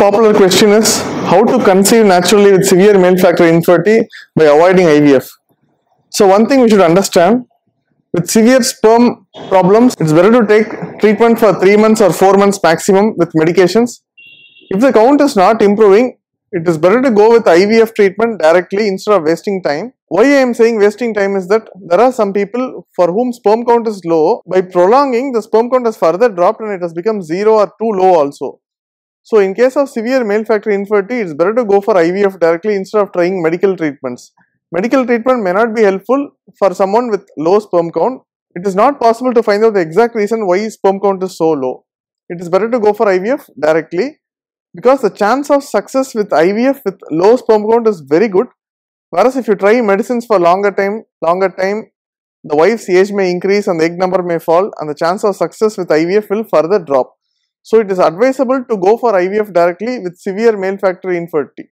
popular question is how to conceive naturally with severe male factor infertility by avoiding IVF. So one thing we should understand, with severe sperm problems, it's better to take treatment for 3 months or 4 months maximum with medications. If the count is not improving, it is better to go with IVF treatment directly instead of wasting time. Why I am saying wasting time is that there are some people for whom sperm count is low. By prolonging, the sperm count has further dropped and it has become 0 or too low also. So in case of severe male factor infertility, it is better to go for IVF directly instead of trying medical treatments. Medical treatment may not be helpful for someone with low sperm count. It is not possible to find out the exact reason why sperm count is so low. It is better to go for IVF directly, because the chance of success with IVF with low sperm count is very good, whereas if you try medicines for longer time, the wife's age may increase and the egg number may fall and the chance of success with IVF will further drop. So it is advisable to go for IVF directly with severe male factor infertility.